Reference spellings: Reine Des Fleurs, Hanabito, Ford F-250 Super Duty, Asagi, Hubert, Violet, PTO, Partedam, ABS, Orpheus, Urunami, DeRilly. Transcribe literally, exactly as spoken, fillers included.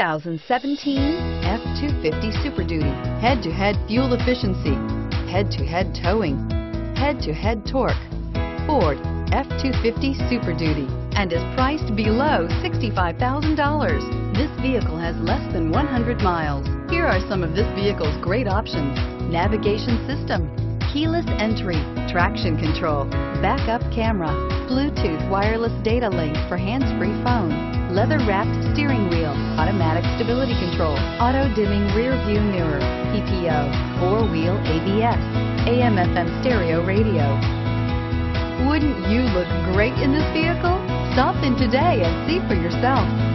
two thousand seventeen F two fifty Super Duty. Head-to-head fuel efficiency, head-to-head towing, head-to-head torque. Ford F two fifty Super Duty, and is priced below sixty-five thousand dollars. This vehicle has less than one hundred miles. Here are some of this vehicle's great options: navigation system, keyless entry, traction control, backup camera, Bluetooth wireless data link for hands-free phone, leather-wrapped steering wheel, automatic stability control, auto-dimming rear-view mirror, P T O, four-wheel A B S, A M F M stereo radio. Wouldn't you look great in this vehicle? Stop in today and see for yourself.